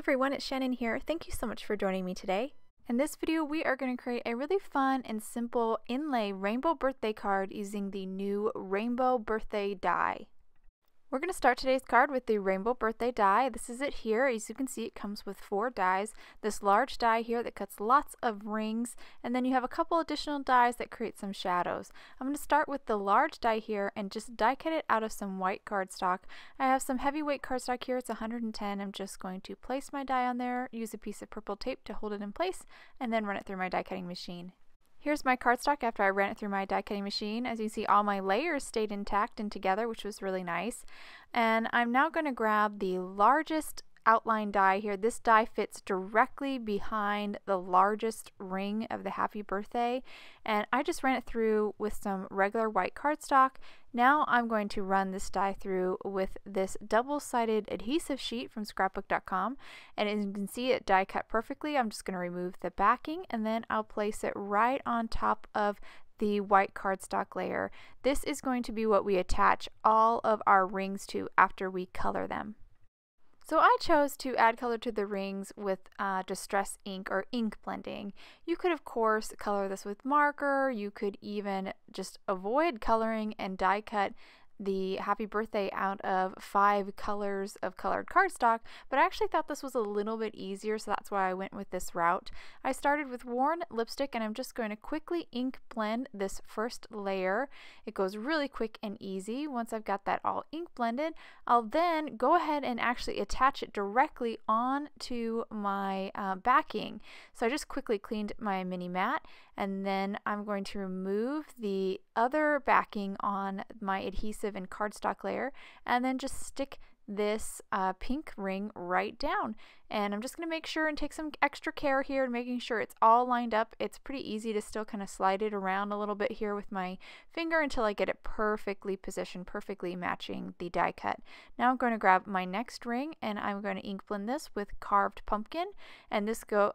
everyone, it's Channin here. Thank you so much for joining me today. In this video, we are going to create a really fun and simple inlay rainbow birthday card using the new Rainbow Birthday Die. We're going to start today's card with the Rainbow Birthday Die. This is it here. As you can see, it comes with 4 dies. This large die here that cuts lots of rings, and then you have a couple additional dies that create some shadows. I'm going to start with the large die here and just die cut it out of some white cardstock. I have some heavyweight cardstock here. It's 110. I'm just going to place my die on there, use a piece of purple tape to hold it in place, and then run it through my die cutting machine. Here's my cardstock after I ran it through my die cutting machine. As you can see, all my layers stayed intact and together, which was really nice. And I'm now going to grab the largest outline die here. This die fits directly behind the largest ring of the happy birthday. And I just ran it through with some regular white cardstock. Now I'm going to run this die through with this double-sided adhesive sheet from scrapbook.com, and as you can see, it die cut perfectly. I'm just going to remove the backing, and then I'll place it right on top of the white cardstock layer. This is going to be what we attach all of our rings to after we color them. So I chose to add color to the rings with distress ink or ink blending. You could, of course, color this with marker. You could even just avoid coloring and die cut the happy birthday out of 5 colors of colored cardstock, but I actually thought this was a little bit easier, so that's why I went with this route. I started with Worn Lipstick, and I'm just going to quickly ink blend this first layer. It goes really quick and easy. Once I've got that all ink blended, I'll then go ahead and actually attach it directly onto my backing. So I just quickly cleaned my mini mat, and then I'm going to remove the other backing on my adhesive and cardstock layer, and then just stick this pink ring right down. And I'm just going to make sure and take some extra care here and making sure it's all lined up. It's pretty easy to still kind of slide it around a little bit here with my finger until I get it perfectly positioned, perfectly matching the die cut. Now I'm going to grab my next ring, and I'm going to ink blend this with Carved Pumpkin, and this goes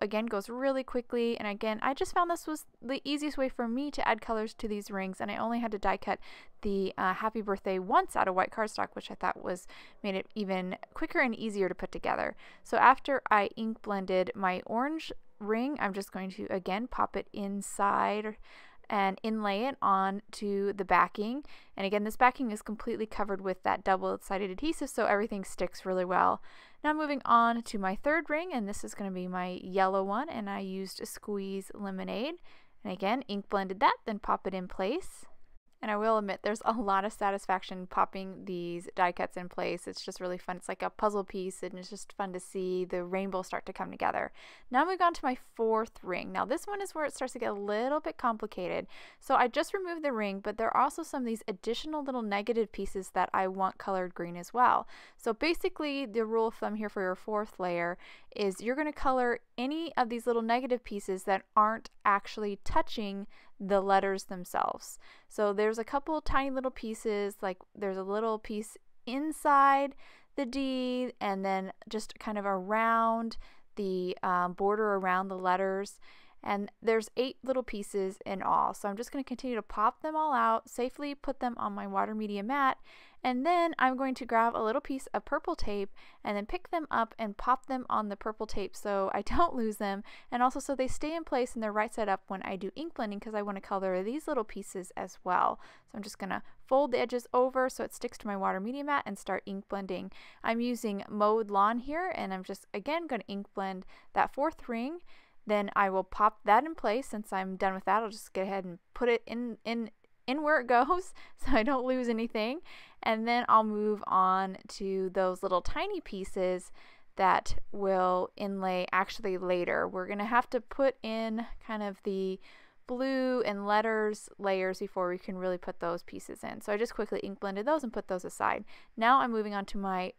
really quickly. And again, I just found this was the easiest way for me to add colors to these rings, and I only had to die cut the happy birthday once out of white cardstock, which I thought made it even quicker and easier to put together. So after I ink blended my orange ring, I'm just going to again pop it inside and inlay it onto the backing. And again, this backing is completely covered with that double-sided adhesive, so everything sticks really well. Now moving on to my third ring, and this is going to be my yellow one, and I used a Squeeze Lemonade. And again, ink blended that, then pop it in place. And I will admit, there's a lot of satisfaction popping these die cuts in place. It's just really fun. It's like a puzzle piece, and it's just fun to see the rainbow start to come together. Now I'm going to go on to my fourth ring. Now this one is where it starts to get a little bit complicated. So I just removed the ring, but there are also some of these additional little negative pieces that I want colored green as well. So basically, the rule of thumb here for your fourth layer is you're going to color any of these little negative pieces that aren't actually touching the letters themselves. So there's a couple tiny little pieces, like there's a little piece inside the D, and then just kind of around the border around the letters. And there's 8 little pieces in all. So I'm just going to continue to pop them all out, safely put them on my water media mat, and then I'm going to grab a little piece of purple tape and then pick them up and pop them on the purple tape so I don't lose them, and also so they stay in place and they're right side up when I do ink blending, because I want to color these little pieces as well. So I'm just going to fold the edges over so it sticks to my water media mat and start ink blending. I'm using Mowed Lawn here, and I'm just again going to ink blend that fourth ring. Then I will pop that in place. Since I'm done with that, I'll just go ahead and put it in where it goes so I don't lose anything. And then I'll move on to those little tiny pieces that will inlay actually later. We're going to have to put in kind of the blue and letters layers before we can really put those pieces in. So I just quickly ink blended those and put those aside. Now I'm moving on to my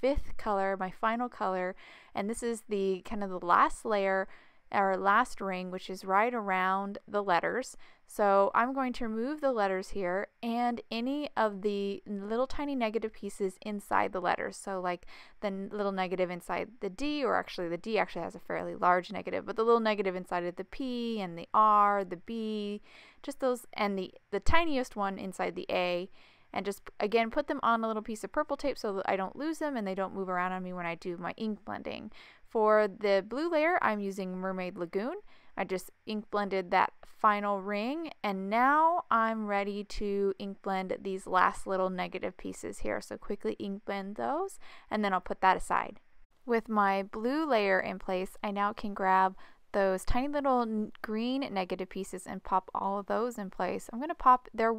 fifth color, my final color, and this is the kind of the last layer, our last ring, which is right around the letters. So I'm going to remove the letters here and any of the little tiny negative pieces inside the letters. So like the little negative inside the D, or actually the D actually has a fairly large negative, but the little negative inside of the P and the R, the B, just those, and the tiniest one inside the A. and just, again, put them on a little piece of purple tape so that I don't lose them and they don't move around on me when I do my ink blending. For the blue layer, I'm using Mermaid Lagoon. I just ink blended that final ring, and now I'm ready to ink blend these last little negative pieces here. So quickly ink blend those, and then I'll put that aside. With my blue layer in place, I now can grab those tiny little green negative pieces and pop all of those in place. I'm going to pop, there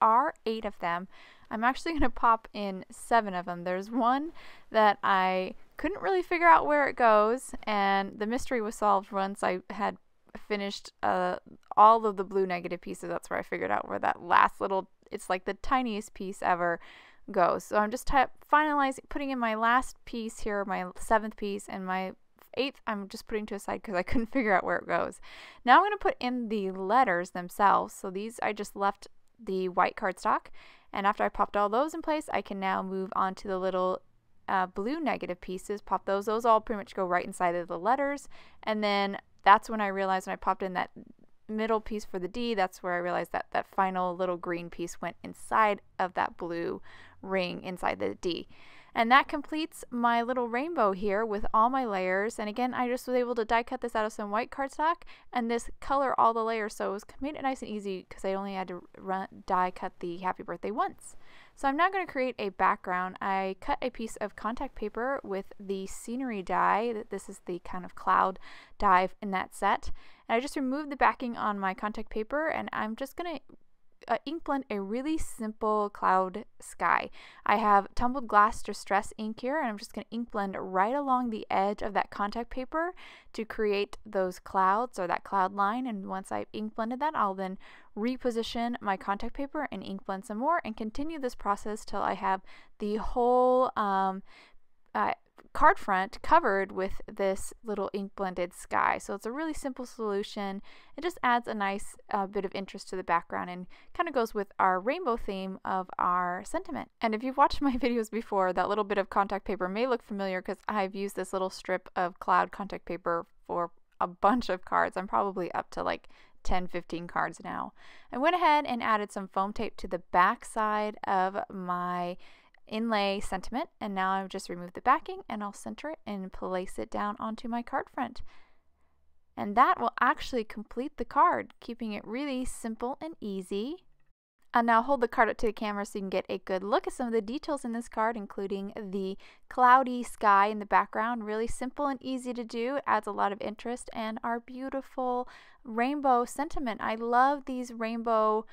are 8 of them. I'm actually going to pop in 7 of them. There's one that I couldn't really figure out where it goes, and the mystery was solved once I had finished all of the blue negative pieces. That's where I figured out where that last little, it's like the tiniest piece ever, goes. So I'm just finalizing, putting in my last piece here, my 7th piece, and my 8th I'm just putting to a side because I couldn't figure out where it goes. Now I'm going to put in the letters themselves. So these, I just left the white cardstock, and after I popped all those in place, I can now move on to the little blue negative pieces, pop those. Those all pretty much go right inside of the letters, and then that's when I realized when I popped in that middle piece for the D, that's where I realized that that final little green piece went inside of that blue ring inside the D. And that completes my little rainbow here with all my layers. And again, I just was able to die cut this out of some white cardstock and this color all the layers, so it was made it nice and easy because I only had to die cut the happy birthday once. So I'm now going to create a background. I cut a piece of contact paper with the scenery die. This is the kind of cloud die in that set. And I just removed the backing on my contact paper, and I'm just going to ink blend a really simple cloud sky. I have Tumbled Glass Distress ink here, and I'm just going to ink blend right along the edge of that contact paper to create those clouds or that cloud line. And once I've ink blended that, I'll then reposition my contact paper and ink blend some more and continue this process till I have the whole card front covered with this little ink blended sky. So it's a really simple solution. It just adds a nice bit of interest to the background and kind of goes with our rainbow theme of our sentiment. And if you've watched my videos before, that little bit of contact paper may look familiar because I've used this little strip of cloud contact paper for a bunch of cards. I'm probably up to like 10-15 cards now. I went ahead and added some foam tape to the back side of my inlay sentiment, and now I've just removed the backing, and I'll center it and place it down onto my card front. And that will actually complete the card, keeping it really simple and easy. I'll now hold the card up to the camera so you can get a good look at some of the details in this card, including the cloudy sky in the background. Really simple and easy to do. It adds a lot of interest, and our beautiful rainbow sentiment. I love these rainbow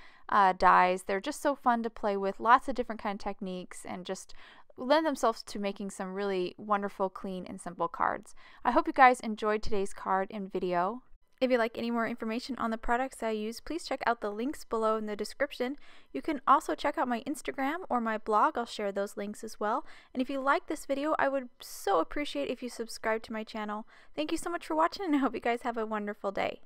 dies. They're just so fun to play with. Lots of different kind of techniques, and just lend themselves to making some really wonderful, clean, and simple cards. I hope you guys enjoyed today's card and video. If you'd like any more information on the products I use, please check out the links below in the description. You can also check out my Instagram or my blog. I'll share those links as well. And if you like this video, I would so appreciate if you subscribe to my channel. Thank you so much for watching, and I hope you guys have a wonderful day.